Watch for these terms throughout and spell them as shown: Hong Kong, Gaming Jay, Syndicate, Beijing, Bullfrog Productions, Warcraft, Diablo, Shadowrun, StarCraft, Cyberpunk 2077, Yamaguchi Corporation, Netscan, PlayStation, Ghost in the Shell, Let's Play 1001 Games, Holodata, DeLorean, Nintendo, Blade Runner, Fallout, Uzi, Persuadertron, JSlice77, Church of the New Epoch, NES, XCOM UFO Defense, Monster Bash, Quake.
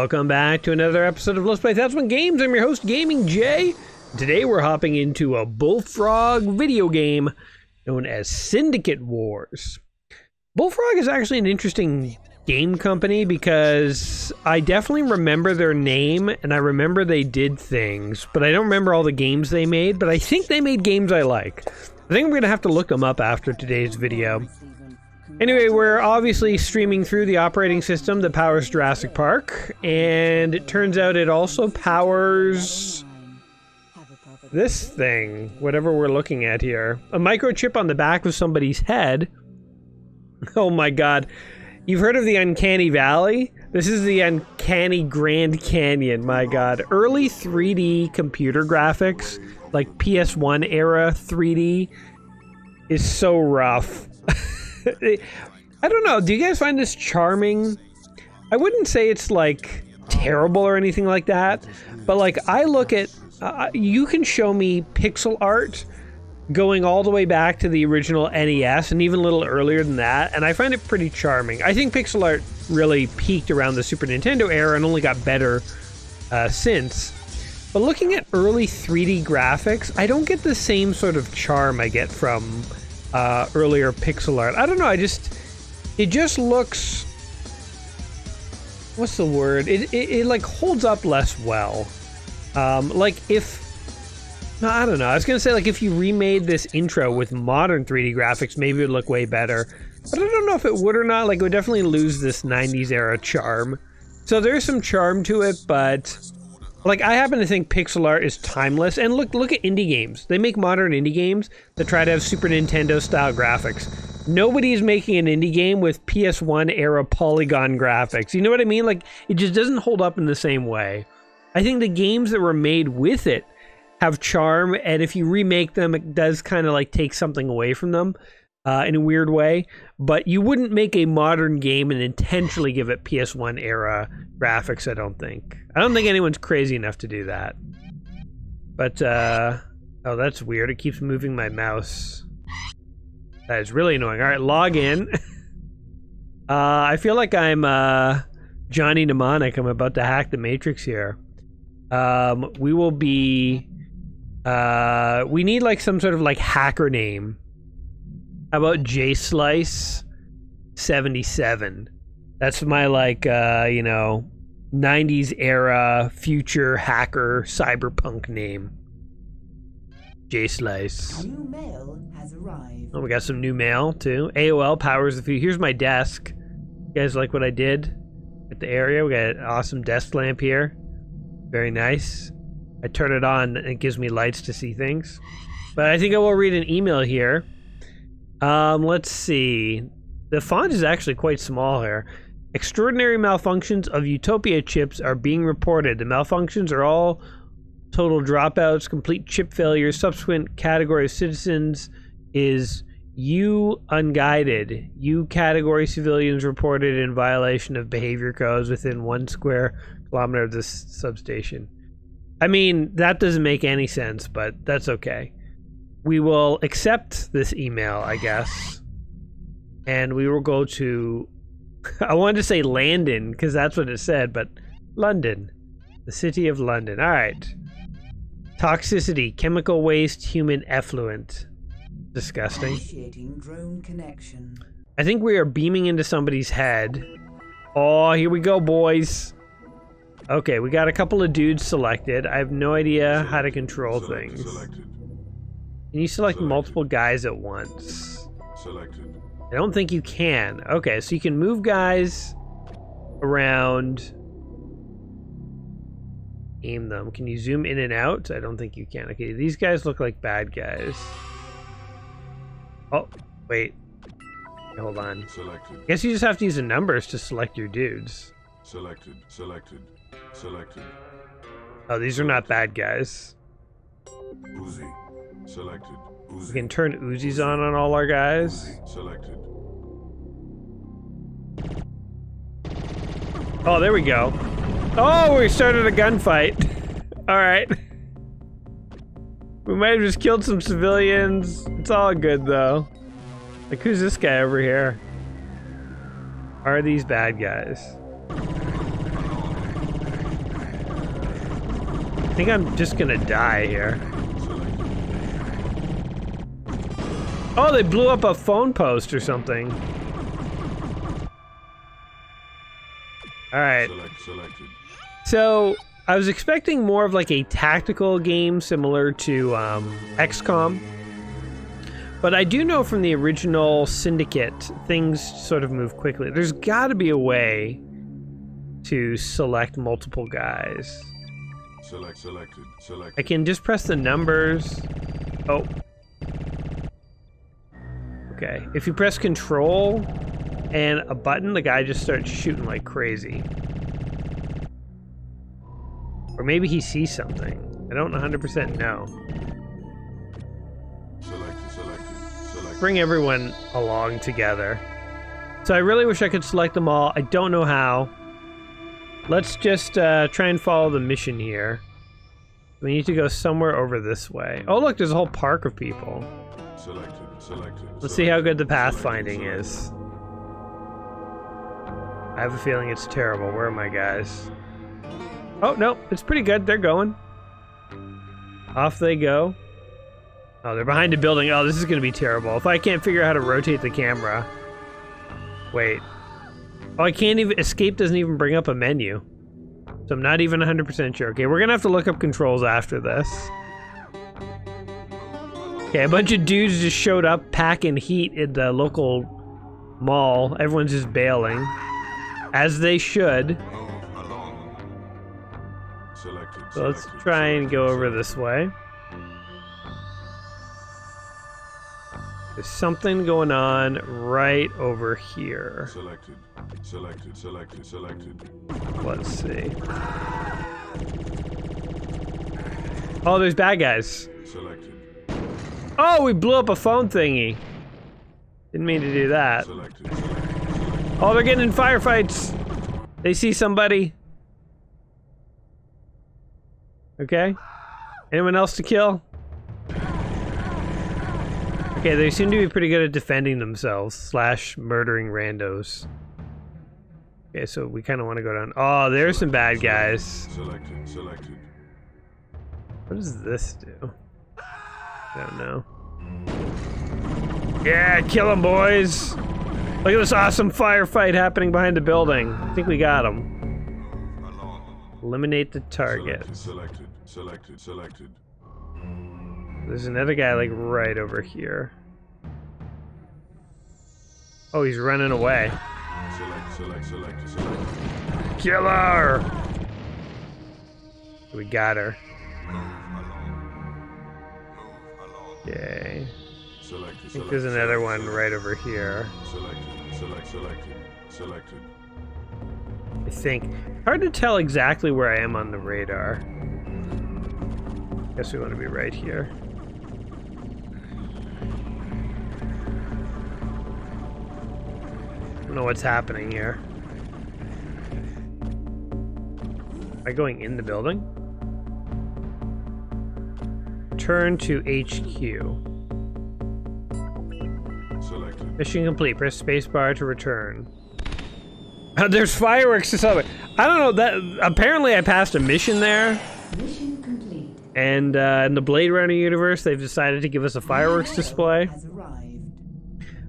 Welcome back to another episode of Let's Play 1001 Games. I'm your host, Gaming Jay. Today we're hopping into a Bullfrog video game known as Syndicate Wars. Bullfrog is actually an interesting game company because I definitely remember their name and I remember they did things, but I don't remember all the games they made, but I think they made games I like. I think I'm going to have to look them up after today's video. Anyway, we're obviously streaming through the operating system that powers Jurassic Park, and it turns out it also powers this thing, whatever we're looking at here. A microchip on the back of somebody's head. Oh my god. You've heard of the Uncanny Valley? This is the Uncanny Grand Canyon, my god. Early 3D computer graphics, like PS1 era 3D, is so rough. I don't know, do you guys find this charming? I wouldn't say it's like terrible or anything like that, but like I look at, you can show me pixel art going all the way back to the original NES and even a little earlier than that, and I find it pretty charming. I think pixel art really peaked around the Super Nintendo era and only got better since. But looking at early 3D graphics, I don't get the same sort of charm I get from earlier pixel art. I don't know, it just looks, what's the word, it like holds up less well. Like if, no, I don't know, I was gonna say like if you remade this intro with modern 3D graphics, maybe it would look way better, but I don't know if it would or not. Like it would definitely lose this 90s era charm. So there's some charm to it, but like, I happen to think pixel art is timeless, and look at indie games. They make modern indie games that try to have Super Nintendo-style graphics. Nobody's making an indie game with PS1-era polygon graphics. You know what I mean? Like, it just doesn't hold up in the same way. I think the games that were made with it have charm, and if you remake them, it does kind of, like, take something away from them in a weird way. But you wouldn't make a modern game and intentionally give it PS1-era graphics, I don't think. I don't think anyone's crazy enough to do that. But, oh, that's weird. It keeps moving my mouse. That is really annoying. All right, log in. I feel like I'm, Johnny Mnemonic. I'm about to hack the Matrix here. We will be, we need, like, some sort of, like, hacker name. How about JSlice77? That's my, like, you know, 90s era future hacker cyberpunk name. JSlice. New mail has arrived. Oh, we got some new mail, too. AOL powers the few. Here's my desk. You guys like what I did at the area? We got an awesome desk lamp here. Very nice. I turn it on, and it gives me lights to see things. But I think I will read an email here. Let's see. The font is actually quite small here. Extraordinary malfunctions of Utopia chips are being reported. The malfunctions are all total dropouts, complete chip failures. Subsequent category of citizens is U unguided. U category civilians reported in violation of behavior codes within 1 square kilometer of this substation. I mean, that doesn't make any sense, but that's okay. We will accept this email, I guess, and we will go to, I wanted to say Landon, because that's what it said, but London, the city of London. All right. Toxicity, chemical waste, human effluent. Disgusting. Initiating drone connection. I think we are beaming into somebody's head. Oh, here we go, boys. Okay, we got a couple of dudes selected. I have no idea how to control things. Can you select multiple guys at once? Selected. I don't think you can. Okay, so you can move guys around. Aim them. Can you zoom in and out? I don't think you can. Okay, these guys look like bad guys. Oh, wait. Hold on. Selected. I guess you just have to use the numbers to select your dudes. Selected. Selected. Selected. Oh, these are not bad guys. Boozy. Selected. Uzi. We can turn Uzis Uzi on all our guys. Selected. Oh, there we go. Oh, we started a gunfight. All right. We might have just killed some civilians. It's all good, though. Like, who's this guy over here? Are these bad guys? think I'm just gonna die here. Oh, they blew up a phone post or something. Alright. So, I was expecting more of like a tactical game similar to XCOM. But I do know from the original Syndicate, things sort of move quickly. There's gotta be a way to select multiple guys. I can just press the numbers. Oh. Okay. If you press control and a button, the guy just starts shooting like crazy. Or maybe he sees something. I don't 100% know. Bring everyone along together. So I really wish I could select them all. I don't know how. Let's just try and follow the mission here. We need to go somewhere over this way. Oh look, there's a whole park of people. Let's see how good the pathfinding is. I have a feeling it's terrible. Where are my guys? Oh no, it's pretty good. They're going. Off they go. Oh, they're behind a building. Oh, this is gonna be terrible. If I can't figure out how to rotate the camera. Wait. Oh, I can't even... Escape doesn't even bring up a menu. So I'm not even 100% sure. Okay, we're gonna have to look up controls after this. Okay, a bunch of dudes just showed up packing heat at the local mall. Everyone's just bailing. As they should. So let's try and go over this way. There's something going on right over here. Selected. Let's see. Oh, there's bad guys. Selected. Oh, we blew up a phone thingy. Didn't mean to do that. Selected. Oh, they're getting in firefights. They see somebody. Okay. Anyone else to kill? Okay, they seem to be pretty good at defending themselves, slash murdering randos. Okay, so we kind of want to go down... Oh, there's some bad guys. Selected. What does this do? I don't know. Yeah, kill them, boys! Look at this awesome firefight happening behind the building. I think we got them. Eliminate the target. Selected. There's another guy, like, right over here. Oh, he's running away. Select. Kill her! We got her. Yay. I think there's another one right over here. Selected. I think. Hard to tell exactly where I am on the radar. Guess we want to be right here. I don't know what's happening here. Am I going in the building? Turn to HQ. Selected. Mission complete. Press spacebar to return. There's fireworks to celebrate. I don't know that. Apparently, I passed a mission there. Mission complete. And in the Blade Runner universe, they've decided to give us a fireworks display.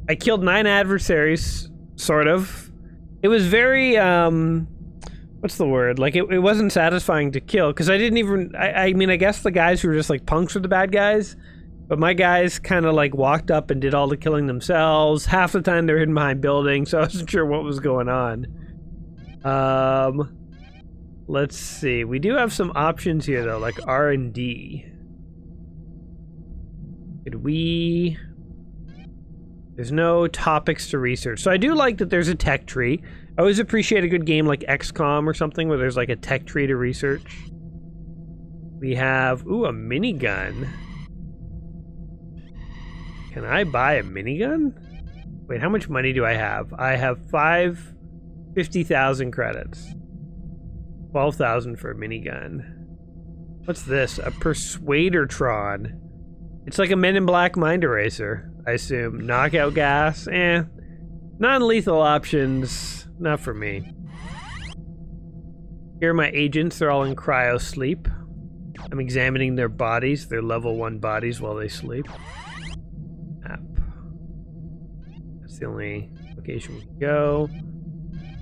I killed 9 adversaries. Sort of. It was very, what's the word? Like, it wasn't satisfying to kill, because I didn't even, I mean, I guess the guys who were just, like, punks were the bad guys, but my guys kind of, like, walked up and did all the killing themselves. Half the time they were hidden behind buildings, so I wasn't sure what was going on. Let's see. We do have some options here, though, like R&D. Could we... There's no topics to research. So I do like that there's a tech tree. I always appreciate a good game like XCOM or something where there's like a tech tree to research. We have, ooh, a minigun. Can I buy a minigun? Wait, how much money do I have? I have 50,000 credits. 12,000 for a minigun. What's this? A Persuadertron. It's like a Men in Black mind eraser. I assume. Knockout gas? Eh. Non-lethal options. Not for me. Here are my agents. They're all in cryo sleep. I'm examining their bodies, their level 1 bodies, while they sleep. Map. That's the only location we can go.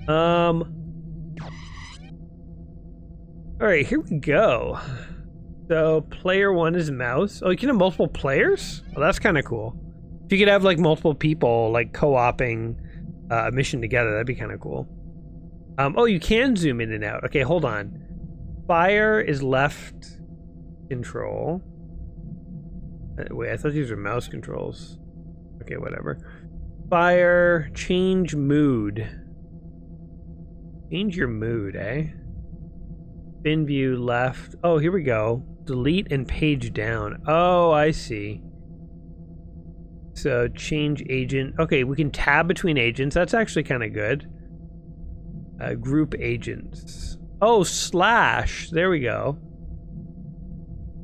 Alright, here we go. So, player 1 is mouse. Oh, you can have multiple players? Well, that's kind of cool. If you could have, like, multiple people, like, co-oping a mission together, that'd be kind of cool. Oh, you can zoom in and out. Okay, hold on. Fire is left control. Wait, I thought these were mouse controls. Okay, whatever. Fire, change mood. Change your mood, eh? Spin view left. Oh, here we go. Delete and page down. Oh, I see. So change agent. Okay, we can tab between agents. That's actually kind of good. Group agents. Oh, slash. There we go.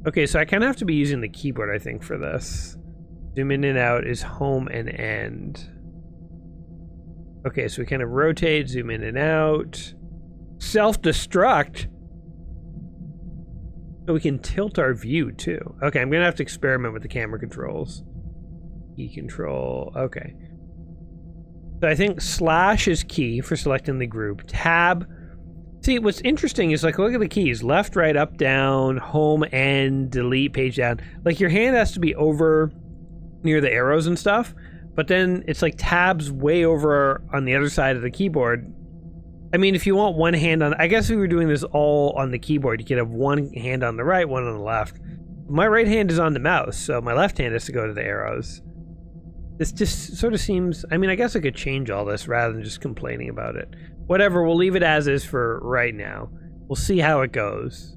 Okay, so I kind of have to be using the keyboard, I think, for this. Zoom in and out is home and end. Okay, so we kind of rotate, zoom in and out. Self-destruct. So we can tilt our view, too. Okay, I'm going to have to experiment with the camera controls. Key control. Okay. So I think slash is key for selecting the group. Tab. See, what's interesting is, like, look at the keys. Left, right, up, down, home, end, delete, page down. Like, your hand has to be over near the arrows and stuff. But then it's like tabs way over on the other side of the keyboard. I mean, if you want one hand on... I guess if we were doing this all on the keyboard, you could have one hand on the right, one on the left. My right hand is on the mouse, so my left hand has to go to the arrows. This just sort of seems... I mean, I guess I could change all this rather than just complaining about it. Whatever, we'll leave it as is for right now. We'll see how it goes.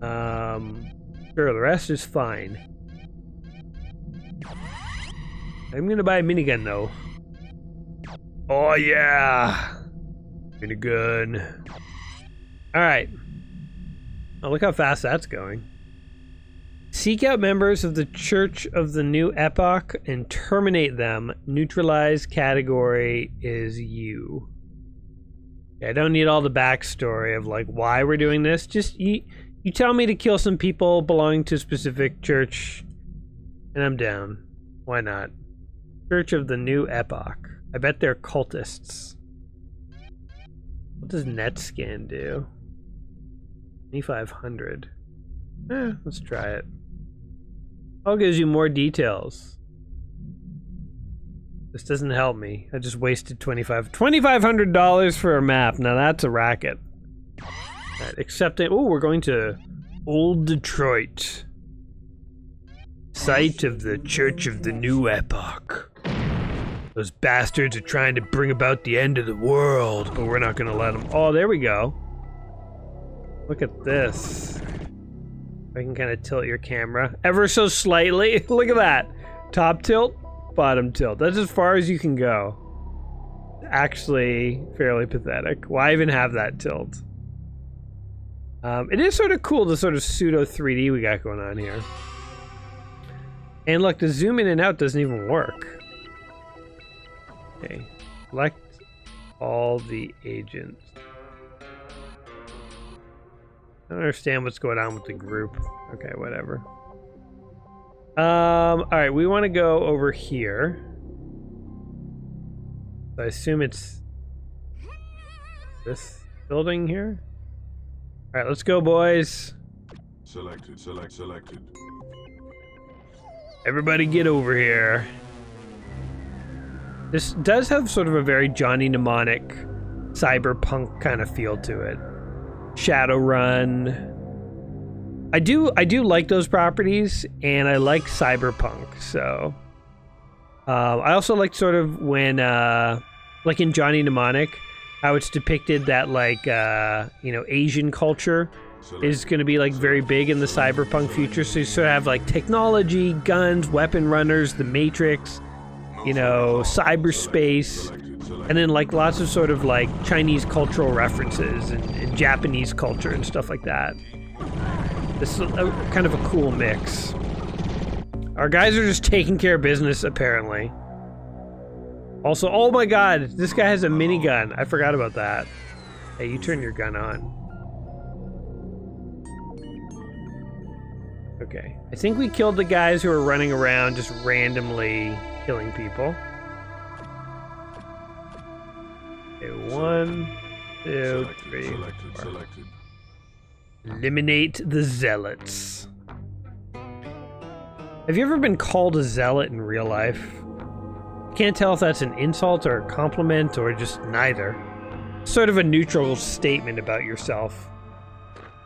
Sure, the rest is fine. I'm gonna buy a minigun, though. Oh, yeah! Minigun. Alright. Oh, look how fast that's going. Seek out members of the Church of the New Epoch and terminate them. Neutralize category is you. Okay, I don't need all the backstory of, like, why we're doing this. Just, you tell me to kill some people belonging to a specific church, and I'm down. Why not? Church of the New Epoch. I bet they're cultists. What does Netscan do? 2,500. Let's try it. Oh, gives you more details. This doesn't help me. I just wasted $2,500 for a map. Now that's a racket. Right, except, oh, we're going to Old Detroit. Site of the Church of the New Epoch. Those bastards are trying to bring about the end of the world, but we're not going to let them. Oh, there we go. Look at this. I can kind of tilt your camera ever so slightly. Look at that. Top tilt, bottom tilt. That's as far as you can go. Actually, fairly pathetic. Why even have that tilt? It is sort of cool, the sort of pseudo 3D we got going on here. And look, the zoom in and out doesn't even work. Okay. Select all the agents. I don't understand what's going on with the group. Okay, whatever. Alright, we want to go over here. So I assume it's this building here? Alright, let's go, boys. Selected, selected. Everybody get over here. This does have sort of a very Johnny Mnemonic cyberpunk kind of feel to it. Shadowrun. I do like those properties, and I like cyberpunk. So I also like sort of when like in Johnny Mnemonic, how it's depicted that, like, you know, Asian culture is going to be, like, very big in the cyberpunk future. So you sort of have, like, technology, guns, weapon runners, the Matrix, you know, cyberspace, and then, like, lots of sort of, like, Chinese cultural references and Japanese culture and stuff like that. This is kind of a cool mix. Our guys are just taking care of business, apparently. Also, oh my god, this guy has a minigun. I forgot about that. Hey, you turn your gun on. Okay. I think we killed the guys who were running around just randomly killing people. Okay, 1, 2, 3, 4. Eliminate the zealots. Have you ever been called a zealot in real life? Can't tell if that's an insult or a compliment or just neither. Sort of a neutral statement about yourself.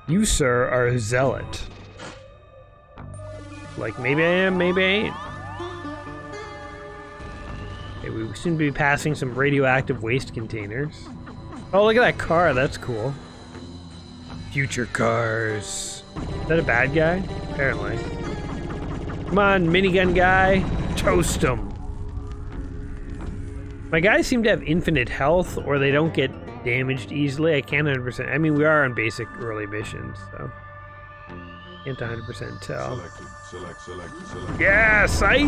You, sir, are a zealot. Like, maybe I am, maybe I ain't. Okay, we seem to be passing some radioactive waste containers. Oh, look at that car, that's cool. Future cars. Is that a bad guy? Apparently. Come on, minigun guy. Toast him. My guys seem to have infinite health, or they don't get damaged easily. I can't 100%. I mean, we are on basic early missions, so... Can't 100% tell. Select. Yeah, psych!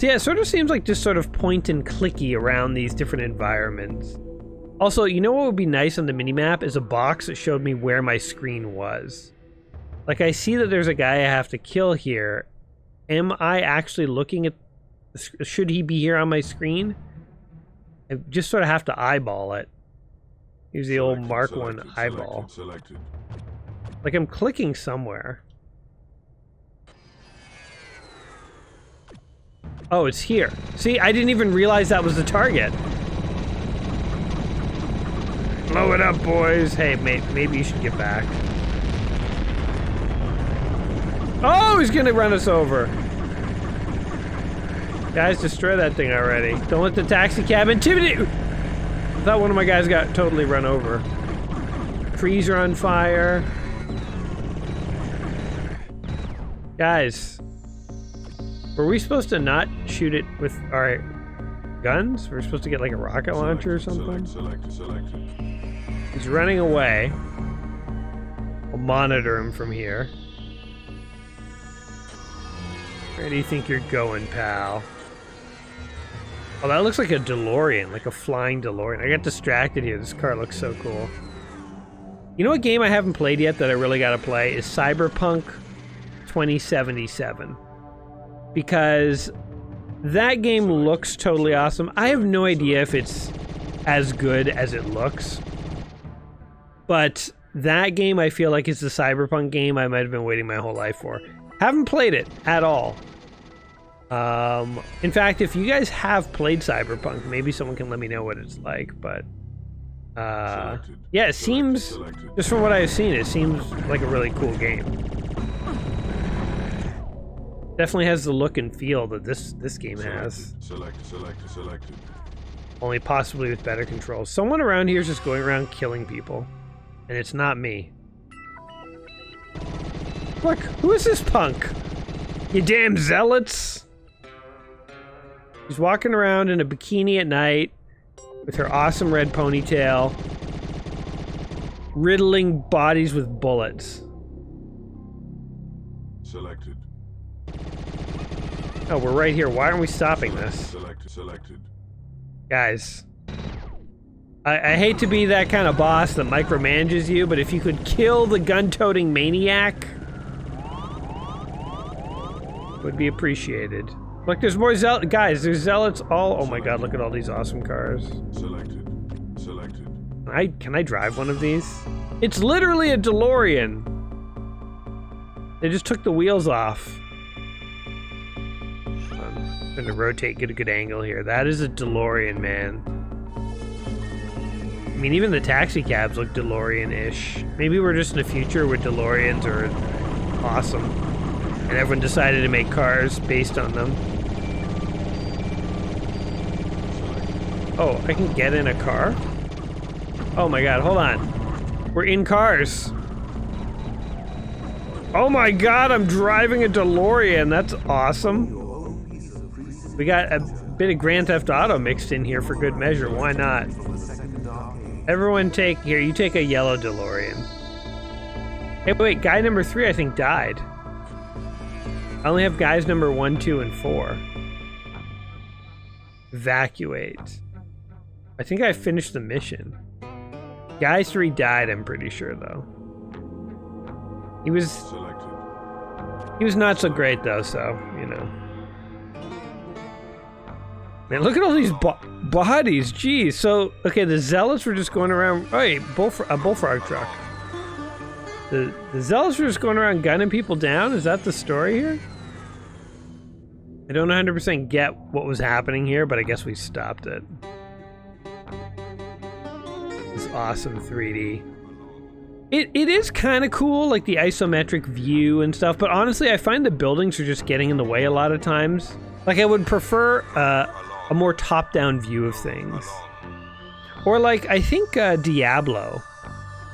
So yeah, it sort of seems like just sort of point and clicky around these different environments. Also, you know what would be nice on the minimap is a box that showed me where my screen was. Like, I see that there's a guy I have to kill here. Am I actually looking at... Should he be here on my screen? I just sort of have to eyeball it. Here's the old Mark 1 eyeball. Like, I'm clicking somewhere. Oh, it's here. See, I didn't even realize that was the target. Blow it up, boys. Hey, maybe you should get back. Oh, he's gonna run us over. Guys, destroy that thing already. Don't let the taxi cab intimidate you. I thought one of my guys got totally run over. Trees are on fire. Guys, were we supposed to not shoot it with our guns? We're supposed to get like a rocket launcher or something? Select. He's running away. We'll monitor him from here. Where do you think you're going, pal? Oh, that looks like a DeLorean, like a flying DeLorean. I got distracted here. This car looks so cool. You know what game I haven't played yet that I really gotta play is Cyberpunk 2077. Because that game looks totally awesome. I have no idea if it's as good as it looks. But that game I feel like is the Cyberpunk game I might have been waiting my whole life for. Haven't played it at all. In fact, if you guys have played Cyberpunk, maybe someone can let me know what it's like, but... yeah, it seems... Just from what I've seen, it seems like a really cool game. Definitely has the look and feel that this game has. Only possibly with better controls. Someone around here is just going around killing people. And it's not me. Look, who is this punk? You damn zealots! She's walking around in a bikini at night with her awesome red ponytail, riddling bodies with bullets. Selected. Oh, we're right here. Why aren't we stopping this? Selected. Guys, I hate to be that kind of boss that micromanages you, but if you could kill the gun-toting maniac... would be appreciated. Look, there's more zealots. Guys, there's zealots all... Oh my god, look at all these awesome cars. Selected. Can I drive one of these? It's literally a DeLorean. They just took the wheels off. I'm gonna rotate, get a good angle here. That is a DeLorean, man. I mean, even the taxi cabs look DeLorean-ish. Maybe we're just in the future where DeLoreans are awesome. And everyone decided to make cars based on them. Oh, I can get in a car? Oh my god, hold on. We're in cars. Oh my god, I'm driving a DeLorean. That's awesome. We got a bit of Grand Theft Auto mixed in here for good measure. Why not? Everyone take... Here, you take a yellow DeLorean. Hey, wait, guy number 3 I think died. I only have guys number 1, 2, and 4. Evacuate. I think I finished the mission. Guys 3 died, I'm pretty sure, though. He was not so great though, so, you know. Man, look at all these bodies, geez. So, okay, the zealots were just going around, bullfrog truck. The zealots were just going around gunning people down? Is that the story here? I don't 100% get what was happening here, but I guess we stopped it. This awesome 3D. It is kind of cool, like the isometric view and stuff, but honestly, I find the buildings are just getting in the way a lot of times. Like, I would prefer a more top-down view of things. Or, like, I think Diablo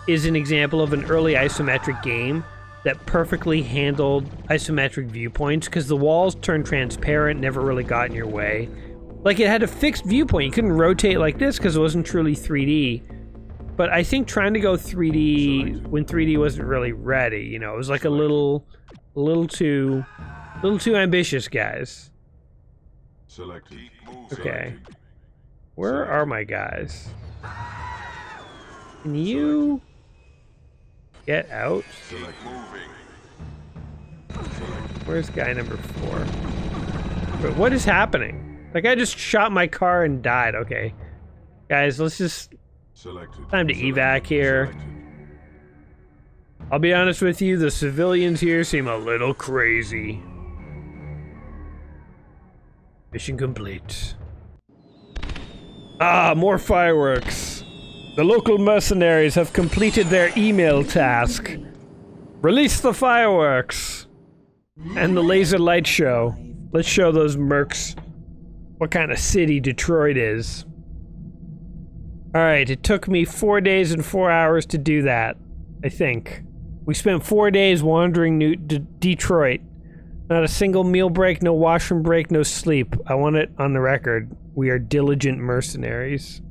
is an example of an early isometric game that perfectly handled isometric viewpoints, because the walls turned transparent, never really got in your way. Like, it had a fixed viewpoint. You couldn't rotate like this because it wasn't truly 3D. But I think trying to go 3D when 3D wasn't really ready, you know, it was like a little too ambitious, guys. Okay. Where are my guys? Can you get out? Where's guy number 4? But what is happening? Like, I just shot my car and died. Okay. Guys, let's just... Time to evac here. I'll be honest with you, the civilians here seem a little crazy. Mission complete. Ah, more fireworks. The local mercenaries have completed their email task. Release the fireworks. And the laser light show. Let's show those mercs what kind of city Detroit is. Alright, it took me 4 days and 4 hours to do that, I think. We spent 4 days wandering Detroit. Not a single meal break, no washroom break, no sleep. I want it on the record. We are diligent mercenaries.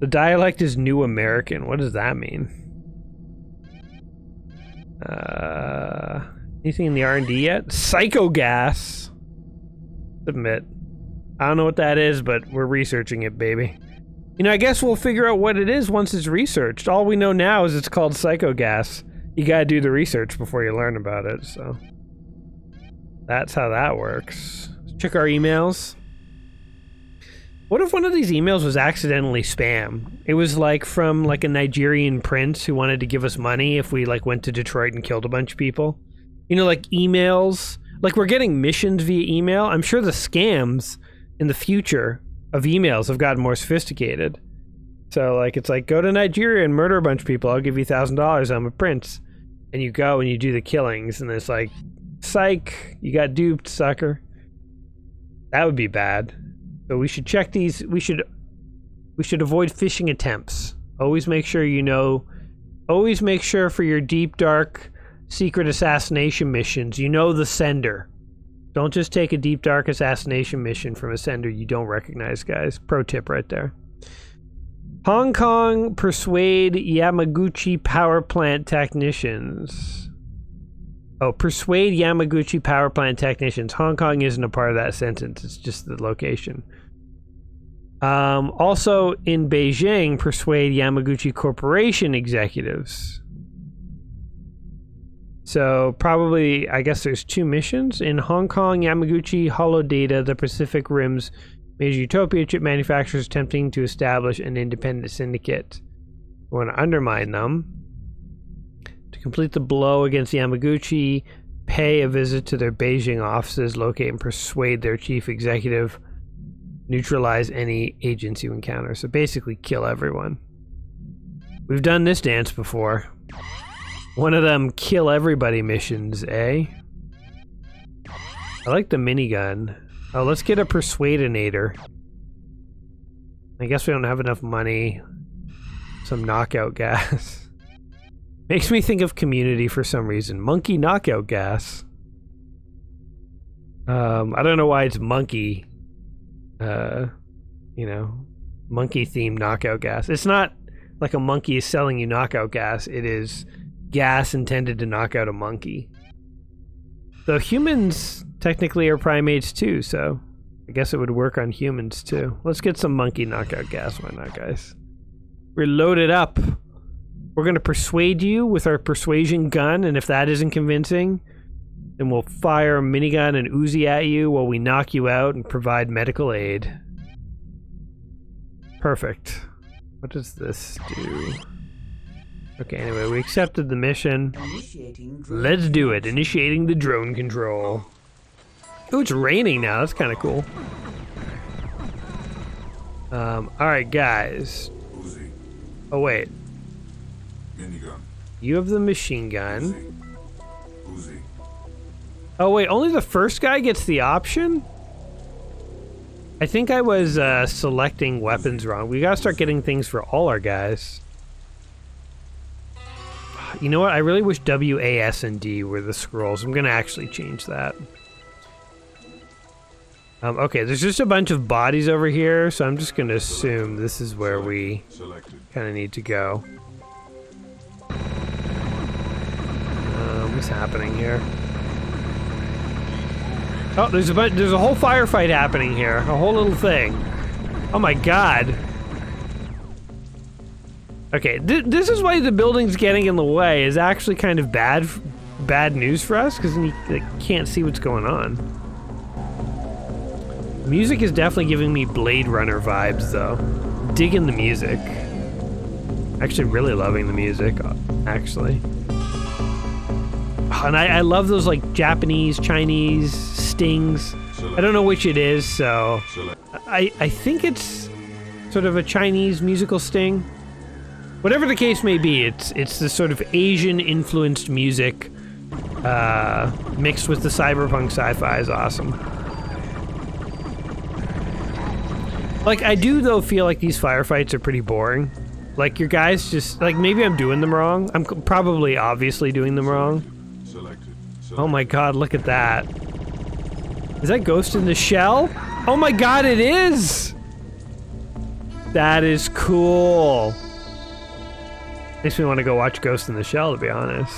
The dialect is New American. What does that mean? Anything in the R&D yet? Psychogas! Submit. I don't know what that is, but we're researching it, baby. You know, I guess we'll figure out what it is once it's researched. All we know now is it's called psychogas. You gotta do the research before you learn about it, so... That's how that works. Let's check our emails. What if one of these emails was accidentally spam? It was, like, from, like, a Nigerian prince who wanted to give us money if we, like, went to Detroit and killed a bunch of people. You know, like, emails. Like, we're getting missions via email. I'm sure the scams... in the future of emails have gotten more sophisticated. So, like, it's like, go to Nigeria and murder a bunch of people, I'll give you $1,000, I'm a prince. And you go and you do the killings, and it's like, psych, you got duped, sucker. That would be bad. So we should check these, we should avoid phishing attempts. Always make sure you know, always make sure for your deep, dark, secret assassination missions, you know the sender. Don't just take a deep, dark assassination mission from a sender you don't recognize, guys. Pro tip right there. Hong Kong persuade Yamaguchi power plant technicians. Oh, persuade Yamaguchi power plant technicians. Hong Kong isn't a part of that sentence. It's just the location. Also in Beijing, persuade Yamaguchi Corporation executives. So, probably, I guess there's 2 missions. In Hong Kong, Yamaguchi Holodata, the Pacific Rim's major utopia chip manufacturers attempting to establish an independent syndicate. We want to undermine them. To complete the blow against Yamaguchi, pay a visit to their Beijing offices, locate and persuade their chief executive, neutralize any agents you encounter. So, basically, kill everyone. We've done this dance before. One of them kill everybody missions, eh? I like the minigun. Oh, let's get a persuadinator. I guess we don't have enough money. Some knockout gas. Makes me think of Community for some reason. Monkey knockout gas. I don't know why it's monkey. You know, monkey-themed knockout gas. It's not like a monkey is selling you knockout gas. It is... gas intended to knock out a monkey. Though humans technically are primates too, so I guess it would work on humans too. Let's get some monkey knockout gas, why not, guys? We're loaded up. We're going to persuade you with our persuasion gun, and if that isn't convincing, then we'll fire a minigun and Uzi at you while we knock you out and provide medical aid. Perfect. What does this do? Okay, anyway, we accepted the mission. Let's do it. Initiating the drone control. Ooh, it's raining now. That's kind of cool. Alright, guys. Uzi. Oh, wait. Minigun. You have the machine gun. Uzi. Uzi. Oh, wait. Only the first guy gets the option? I think I was selecting weapons wrong. We gotta start getting things for all our guys. You know what? I really wish W, A, S, and D were the scrolls. I'm gonna actually change that. Okay, there's just a bunch of bodies over here, so I'm just gonna assume this is where we kind of need to go. What's happening here? Oh, there's a whole firefight happening here. A whole little thing. Oh my god. Okay, this is why the building's getting in the way is actually kind of bad news for us, because you can't see what's going on. Music is definitely giving me Blade Runner vibes, though. Digging the music. Actually really loving the music, actually. And I love those, like, Japanese, Chinese stings. I don't know which it is, so... I think it's sort of a Chinese musical sting. Whatever the case may be, it's this sort of Asian-influenced music mixed with the cyberpunk sci-fi is awesome. Like, I do, though, feel like these firefights are pretty boring. Like, your guys just... Like, maybe I'm doing them wrong. I'm probably obviously doing them wrong. Oh my god, look at that. Is that Ghost in the Shell? Oh my god, it is! That is cool. Makes me want to go watch Ghost in the Shell, to be honest.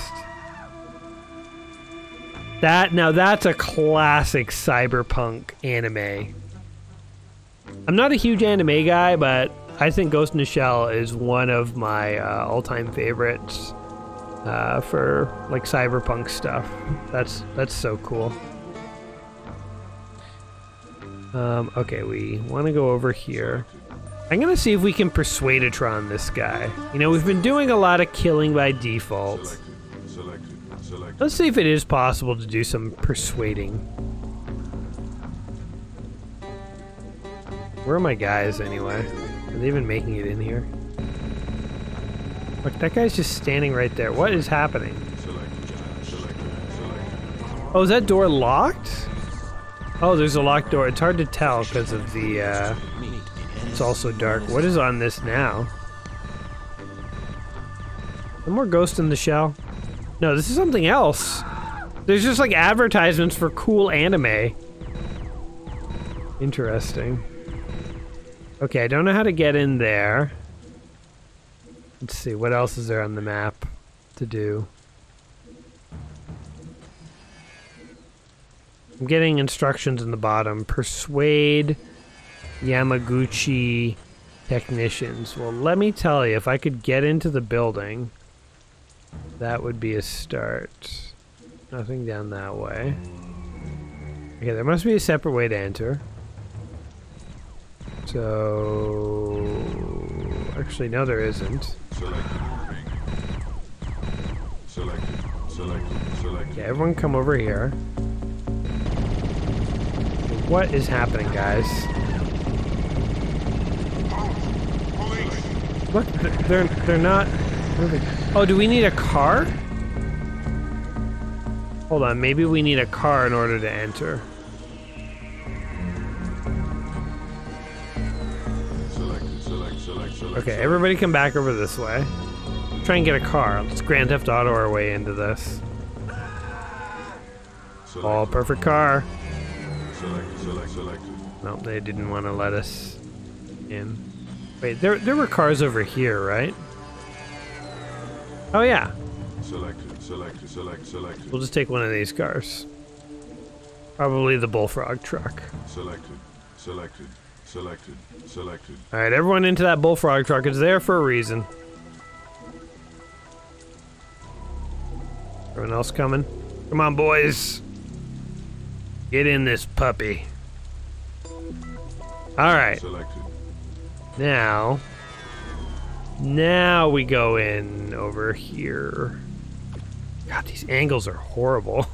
Now that's a classic cyberpunk anime. I'm not a huge anime guy, but I think Ghost in the Shell is one of my all-time favorites. For like cyberpunk stuff. That's so cool. Okay, we want to go over here. I'm gonna see if we can persuadatron this guy. You know, we've been doing a lot of killing by default. Selected. Let's see if it is possible to do some persuading. Where are my guys anyway? Are they even making it in here? Look, that guy's just standing right there. What is happening? Oh, is that door locked? Oh, there's a locked door. It's hard to tell because of the, it's also dark. What is on this now? No more Ghost in the Shell? No, this is something else. There's just, like, advertisements for cool anime. Interesting. Okay, I don't know how to get in there. Let's see, what else is there on the map to do? I'm getting instructions in the bottom. Persuade Yamaguchi technicians. Well, let me tell you, if I could get into the building, that would be a start. Nothing down that way. Okay, there must be a separate way to enter. So... Actually, no, there isn't. Okay, everyone come over here. What is happening, guys? Look, they're not moving. Oh, do we need a car? Hold on, maybe we need a car in order to enter. Okay, everybody come back over this way. Try and get a car. Let's Grand Theft Auto our way into this. Oh, perfect car. Nope, they didn't want to let us in. Wait, there were cars over here, right? Oh, yeah. We'll just take one of these cars. Probably the Bullfrog truck. Selected. All right, everyone into that Bullfrog truck. It's there for a reason. Everyone else coming? Come on, boys. Get in this puppy. Alright. Now we go in over here. God, these angles are horrible.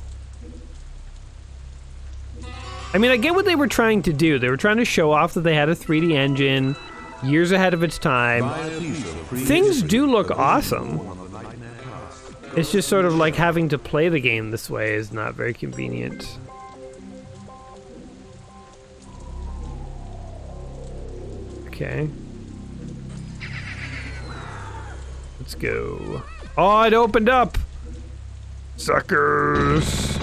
I mean, I get what they were trying to do. They were trying to show off that they had a 3D engine, years ahead of its time. Things do look awesome. It's just sort of like having to play the game this way is not very convenient. Okay. Let's go. Oh, it opened up! Suckers!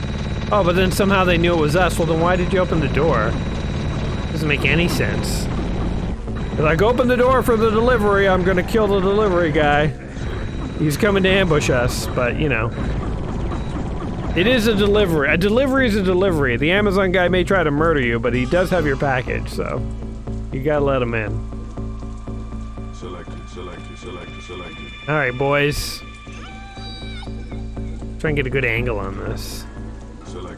Oh, but then somehow they knew it was us. Well, then why did you open the door? Doesn't make any sense. They're like, open the door for the delivery. I'm gonna kill the delivery guy. He's coming to ambush us, but, you know. It is a delivery. A delivery is a delivery. The Amazon guy may try to murder you, but he does have your package, so you gotta let him in. Selected. Alright, boys. Try and get a good angle on this. Try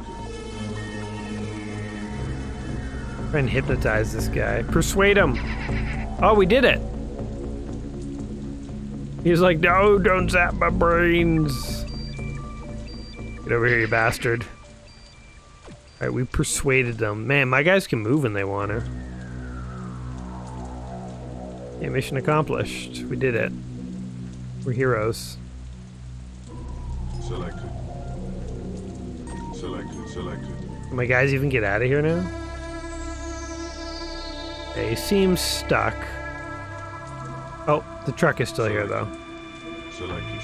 and hypnotize this guy. Persuade him. Oh, we did it. He's like, no, don't zap my brains. Get over here, you bastard. Alright, we persuaded them. Man, my guys can move when they want to. Yeah, mission accomplished. We did it. We're heroes. Selected. Can my guys even get out of here now? They seem stuck. Oh, the truck is still here, though. Selected.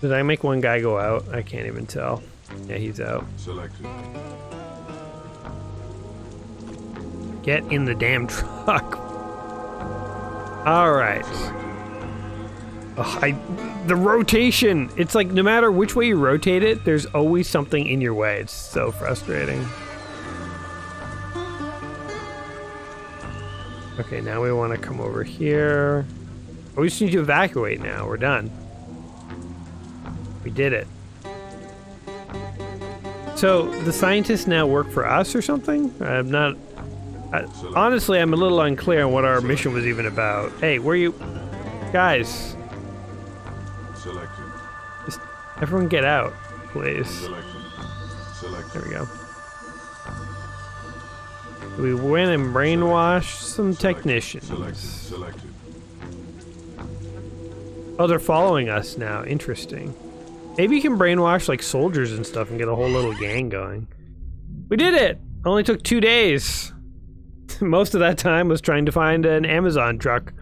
Did I make one guy go out? I can't even tell. Yeah, he's out. Selected. Get in the damn truck. Alright. The rotation! It's like, no matter which way you rotate it, there's always something in your way. It's so frustrating. Okay, now we want to come over here. Oh, we just need to evacuate now. We're done. We did it. So, the scientists now work for us or something? I'm not... honestly, I'm a little unclear on what our mission was even about. Hey, where are you... Guys. Just everyone get out, please. There we go. We went and brainwashed some technicians. Oh, they're following us now. Interesting. Maybe you can brainwash, like, soldiers and stuff and get a whole little gang going. We did it! It only took 2 days. Most of that time was trying to find an Amazon truck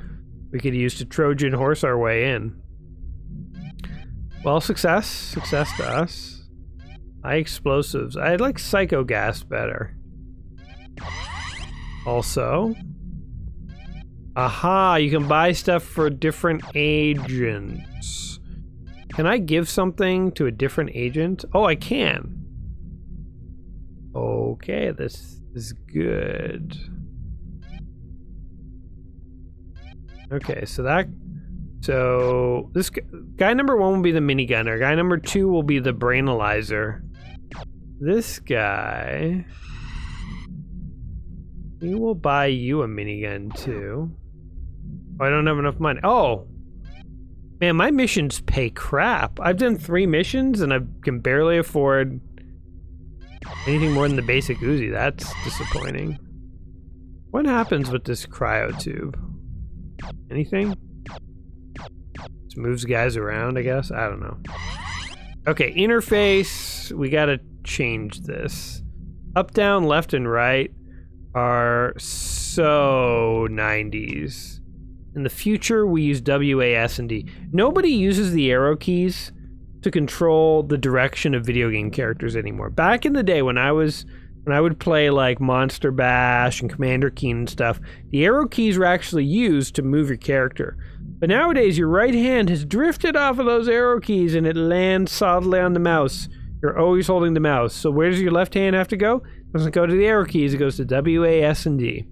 we could use to Trojan horse our way in. Well, success. Success to us. High explosives. I like psycho gas better. Also, aha, you can buy stuff for different agents. Can I give something to a different agent? Oh, I can. Okay, this is good. Okay, so this guy number one will be the minigunner. Guy number two will be the brainalyzer. This guy... we will buy you a minigun, too. Oh, I don't have enough money. Oh! Man, my missions pay crap. I've done 3 missions, and I can barely afford anything more than the basic Uzi. That's disappointing. What happens with this cryotube? Anything? Just moves guys around, I guess? I don't know. Okay, interface. We gotta change this. Up, down, left, and right are so 90s. In the future, we use W, A, S, and D. Nobody uses the arrow keys to control the direction of video game characters anymore. Back in the day, when I would play like Monster Bash and Commander Keen and stuff, the arrow keys were actually used to move your character. But nowadays, your right hand has drifted off of those arrow keys and it lands solidly on the mouse. You're always holding the mouse. So where does your left hand have to go? It doesn't go to the arrow keys, it goes to W, A, S, and D.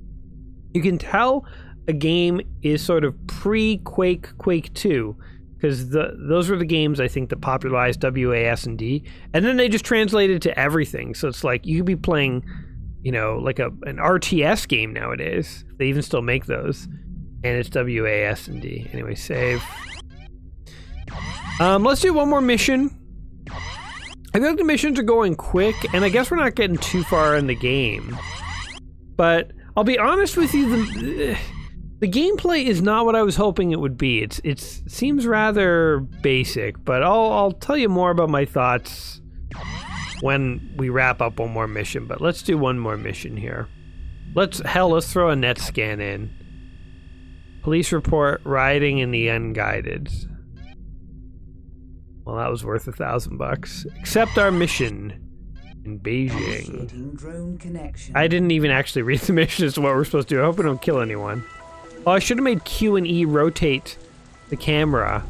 You can tell a game is sort of pre-Quake, Quake 2 because those were the games, I think, that popularized WAS and D. And then they just translated to everything. So it's like, you could be playing, you know, like an RTS game nowadays. They even still make those. And it's WAS and D. Anyway, save. Let's do one more mission. I feel like the missions are going quick, and I guess we're not getting too far in the game. But I'll be honest with you, the gameplay is not what I was hoping it would be. It seems rather basic, but I'll tell you more about my thoughts when we wrap up one more mission. But let's do one more mission here. Let's throw a Netscan in. Police report rioting in the unguided. Well, that was worth $1,000. Accept our mission in Beijing. I didn't even actually read the mission as to what we're supposed to do. I hope we don't kill anyone. Oh, I should have made Q and E rotate the camera.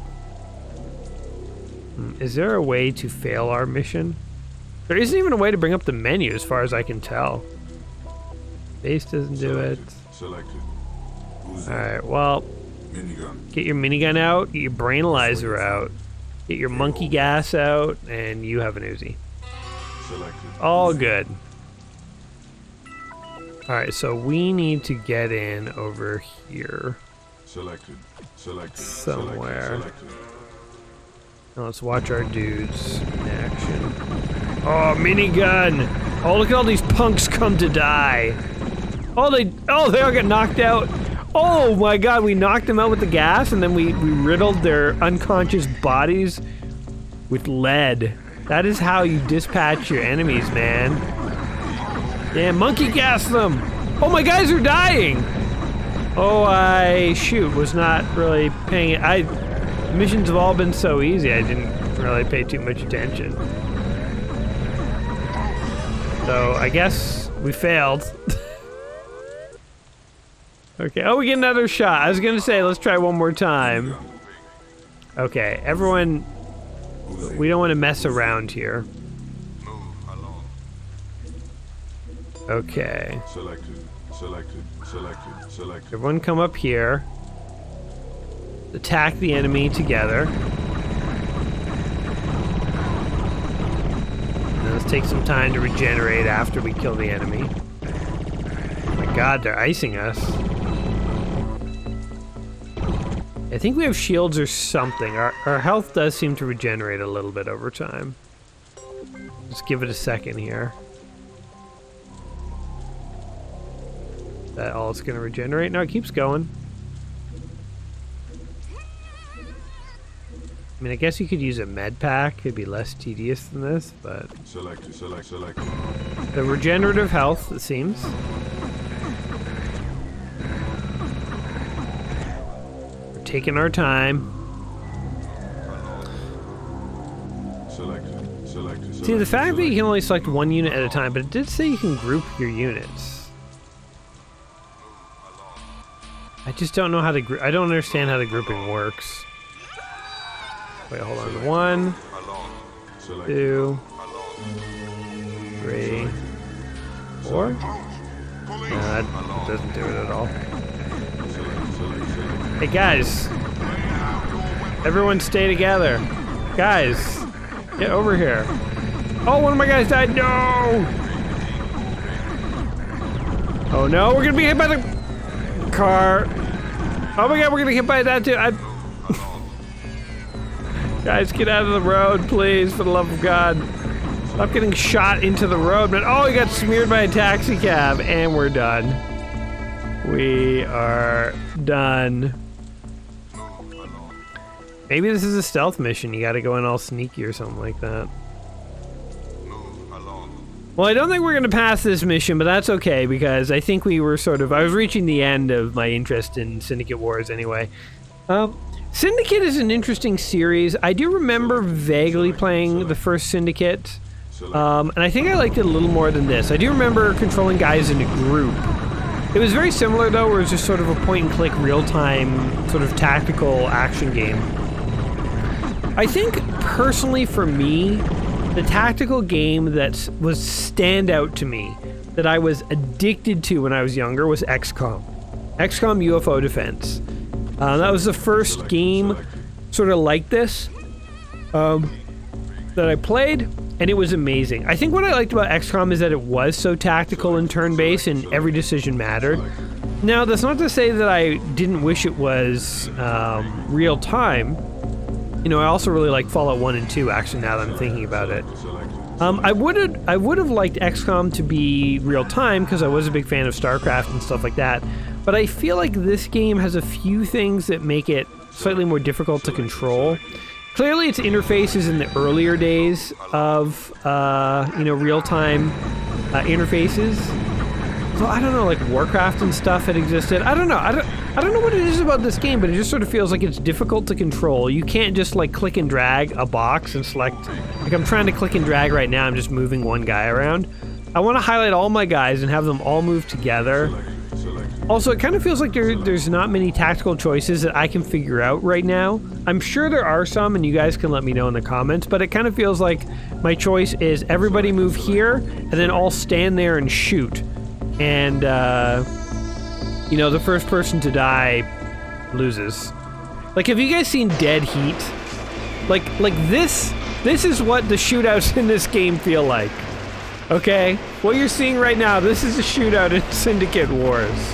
Is there a way to fail our mission? There isn't even a way to bring up the menu as far as I can tell. Base doesn't do it. Alright, well, get your minigun out, get your brainalyzer out. Get your monkey gas out, and you have an Uzi. All good. Alright, so we need to get in over here. Somewhere. Now let's watch our dudes in action. Oh, minigun! Oh, look at all these punks come to die! Oh, they all get knocked out! Oh my god, we knocked them out with the gas, and then we riddled their unconscious bodies with lead. That is how you dispatch your enemies, man. Yeah, monkey gas them! Oh, my guys are dying! Oh, I... shoot, was not really paying it. Missions have all been so easy, I didn't really pay too much attention. So, I guess we failed. Okay, oh, we get another shot. I was gonna say, let's try one more time. Okay, everyone, we don't want to mess around here. Okay. Everyone come up here. Attack the enemy together. And let's take some time to regenerate after we kill the enemy. Oh my god, they're icing us. I think we have shields or something. Our health does seem to regenerate a little bit over time. Let's give it a second here. Is that all it's going to regenerate? No, it keeps going. I mean, I guess you could use a med pack. It'd be less tedious than this, but... The regenerative health, it seems. Taking our time. See, the fact that you can only select one unit at a time, but it did say you can group your units. I just don't know how to group. I don't understand how the grouping works. Wait, hold on. 1, 2, 3, 4. No, that doesn't do it at all. Hey guys, everyone stay together. Guys, get over here. Oh, one of my guys died, no! Oh no, we're gonna be hit by the car. Oh my god, we're gonna get hit by that too. Guys, get out of the road, please, for the love of God. Stop getting shot into the road, man. Oh, he got smeared by a taxi cab, and we're done. We are done. Maybe this is a stealth mission. You gotta go in all sneaky or something like that. Well, I don't think we're gonna pass this mission, but that's okay, because I think we were sort of... I was reaching the end of my interest in Syndicate Wars anyway. Syndicate is an interesting series. I do remember vaguely playing the first Syndicate. And I think I liked it a little more than this. I do remember controlling guys in a group. It was very similar, though, where it was just sort of a point-and-click, real-time, sort of tactical action game. I think, personally, for me, the tactical game that was standout to me, that I was addicted to when I was younger, was XCOM. XCOM UFO Defense. That was the first game sort of like this that I played, and it was amazing. I think what I liked about XCOM is that it was so tactical and turn-based, and every decision mattered. Now, that's not to say that I didn't wish it was real-time. You know, I also really like Fallout 1 and 2, actually, now that I'm thinking about it. I would have liked XCOM to be real-time, because I was a big fan of StarCraft and stuff like that. But I feel like this game has a few things that make it slightly more difficult to control. Clearly, its interface is in the earlier days of, you know, real-time interfaces. So, I don't know, like Warcraft and stuff had existed. I don't know. I don't know what it is about this game, but it just sort of feels like it's difficult to control. You can't just, like, click and drag a box and select... Like, I'm trying to click and drag right now. I'm just moving one guy around. I want to highlight all my guys and have them all move together. Also, it kind of feels like there's not many tactical choices that I can figure out right now. I'm sure there are some, and you guys can let me know in the comments, but it kind of feels like my choice is everybody move here, and then all stand there and shoot. And, you know, the first person to die loses. Like, have you guys seen Dead Heat? Like this is what the shootouts in this game feel like. Okay? What you're seeing right now, this is a shootout in Syndicate Wars.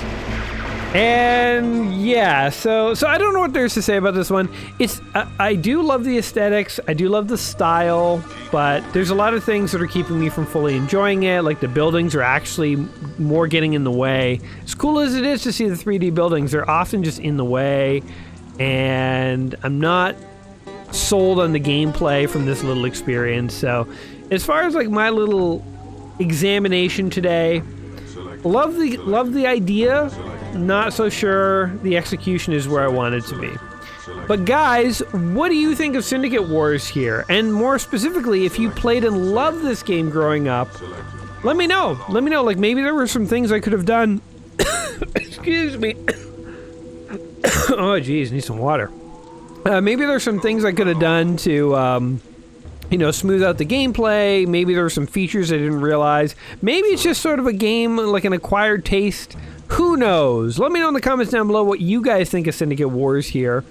And yeah, so I don't know what there's to say about this one. It's I do love the aesthetics, I do love the style, but there's a lot of things that are keeping me from fully enjoying it. Like the buildings are actually more getting in the way. As cool as it is to see the 3D buildings, they're often just in the way, and I'm not sold on the gameplay from this little experience. So as far as like my little examination today, love the idea. Not so sure the execution is where I want it to be. But guys, what do you think of Syndicate Wars here? And more specifically, if you played and loved this game growing up, let me know. Let me know. Like, maybe there were some things I could have done. Excuse me. Oh, geez, need some water. Maybe there's some things I could have done to, you know, smooth out the gameplay. Maybe there were some features I didn't realize. Maybe it's just sort of a game, like an acquired taste. Who knows? Let me know in the comments down below what you guys think of Syndicate Wars here.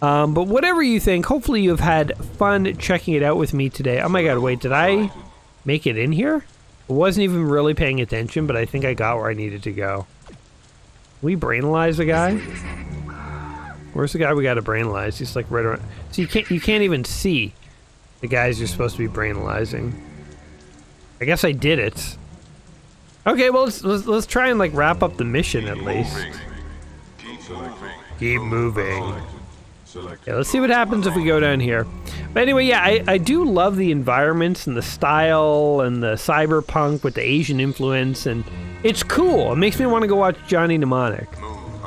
But whatever you think, hopefully you've had fun checking it out with me today. Oh my god, wait, did I make it in here? I wasn't even really paying attention, but I think I got where I needed to go. We brainalize the guy? Where's the guy we gotta brainalize? He's like right around... So you can't even see the guys you're supposed to be brainalizing. I guess I did it. Okay, well, let's try and, like, wrap up the mission, at least. Keep moving. Yeah, let's see what happens if we go down here. But anyway, yeah, I do love the environments and the style and the cyberpunk with the Asian influence, and it's cool. It makes me want to go watch Johnny Mnemonic.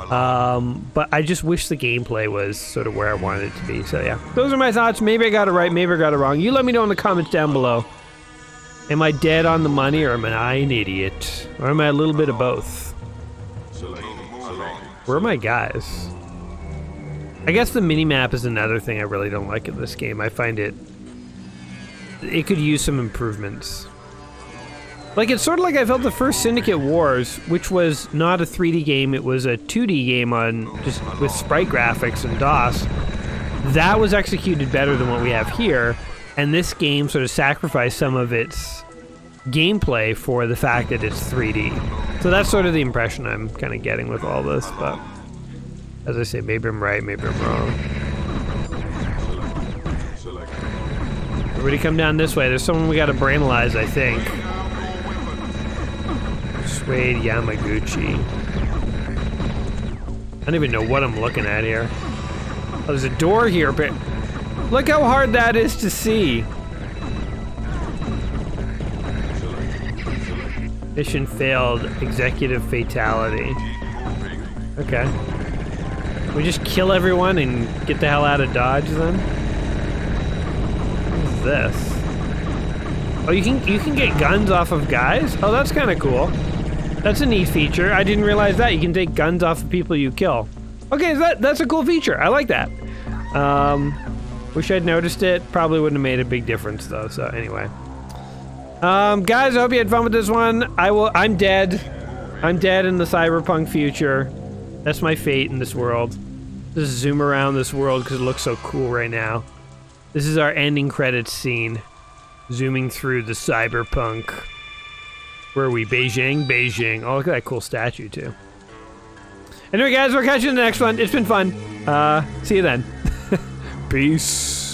But I just wish the gameplay was sort of where I wanted it to be, so yeah. Those are my thoughts. Maybe I got it right, maybe I got it wrong. You let me know in the comments down below. Am I dead on the money, or am I an idiot? Or am I a little bit of both? Where are my guys? I guess the minimap is another thing I really don't like in this game. I find it... It could use some improvements. Like, it's sort of like I felt the first Syndicate Wars, which was not a 3D game, it was a 2D game on... just with sprite graphics and DOS. That was executed better than what we have here. And this game sort of sacrificed some of its gameplay for the fact that it's 3D. So that's sort of the impression I'm kind of getting with all this, but... As I say, maybe I'm right, maybe I'm wrong. Everybody come down this way. There's someone we gotta brainalize, I think. Persuade Yamaguchi. I don't even know what I'm looking at here. Oh, there's a door here, but... Look how hard that is to see. Mission failed. Executive fatality. Okay. We just kill everyone and get the hell out of Dodge then? What is this? Oh, you can get guns off of guys? Oh, that's kind of cool. That's a neat feature. I didn't realize that. You can take guns off of people you kill. Okay, that's a cool feature. I like that. Wish I'd noticed it. Probably wouldn't have made a big difference though, so anyway. Guys, I hope you had fun with this one. I'm dead. I'm dead in the cyberpunk future. That's my fate in this world. Just zoom around this world because it looks so cool right now. This is our ending credits scene. Zooming through the cyberpunk. Where are we? Beijing? Beijing. Oh, look at that cool statue, too. Anyway, guys, we'll catch you in the next one. It's been fun. See you then. Peace.